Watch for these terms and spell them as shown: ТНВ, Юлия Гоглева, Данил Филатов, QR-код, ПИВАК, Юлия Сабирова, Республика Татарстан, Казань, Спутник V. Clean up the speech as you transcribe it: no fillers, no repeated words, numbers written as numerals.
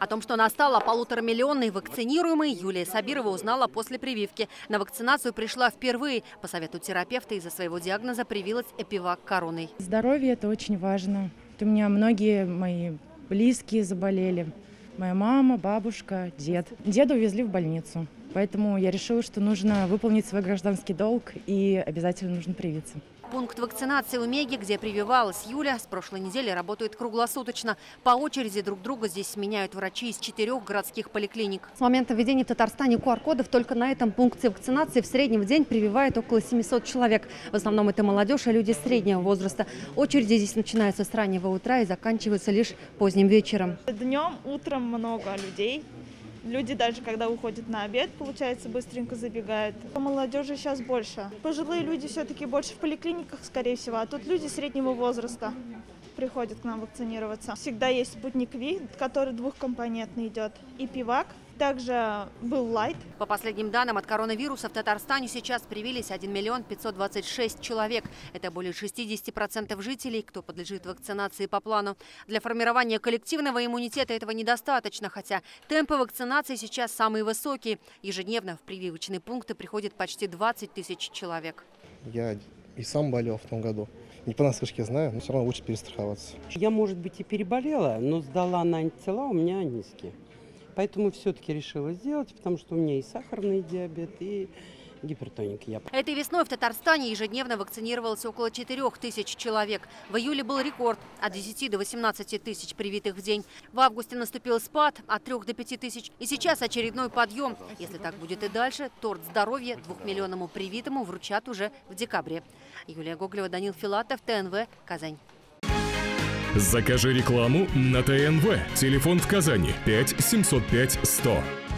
О том, что настала полуторамиллионной вакцинируемой, Юлия Сабирова узнала после прививки. На вакцинацию пришла впервые. По совету терапевта из-за своего диагноза привилась ПИВАК короной. Здоровье – это очень важно. У меня многие мои близкие заболели. Моя мама, бабушка, дед. Деда увезли в больницу. Поэтому я решила, что нужно выполнить свой гражданский долг и обязательно нужно привиться. Пункт вакцинации у Меги, где прививалась Юля, с прошлой недели работает круглосуточно. По очереди друг друга здесь сменяют врачи из 4 городских поликлиник. С момента введения в Татарстане QR-кодов только на этом пункте вакцинации в среднем в день прививают около 700 человек. В основном это молодежь и люди среднего возраста. Очереди здесь начинаются с раннего утра и заканчиваются лишь поздним вечером. Днем, утром много людей. Люди даже, когда уходят на обед, получается, быстренько забегают. Молодежи сейчас больше. Пожилые люди все-таки больше в поликлиниках, скорее всего, а тут люди среднего возраста приходят к нам вакцинироваться. Всегда есть Спутник V, который двухкомпонентный идет, и ПИВАК. Также был лайт. По последним данным, от коронавируса в Татарстане сейчас привились 1 526 000 человек. Это более 60% жителей, кто подлежит вакцинации по плану. Для формирования коллективного иммунитета этого недостаточно, хотя темпы вакцинации сейчас самые высокие. Ежедневно в прививочные пункты приходит почти 20 000 человек. Я и сам болел в том году. Не по наслышке знаю, но все равно лучше перестраховаться. Я, может быть, и переболела, но сдала на антитела, у меня низкие. Поэтому все-таки решила сделать, потому что у меня и сахарный диабет, и гипертоник. Этой весной в Татарстане ежедневно вакцинировалось около 4000 человек. В июле был рекорд – от 10 до 18 тысяч привитых в день. В августе наступил спад – от 3 до 5 тысяч. И сейчас очередной подъем. Если так будет и дальше, торт здоровья 2-миллионному привитому вручат уже в декабре. Юлия Гоглева, Данил Филатов, ТНВ, Казань. Закажи рекламу на ТНВ. Телефон в Казани 5 705 100.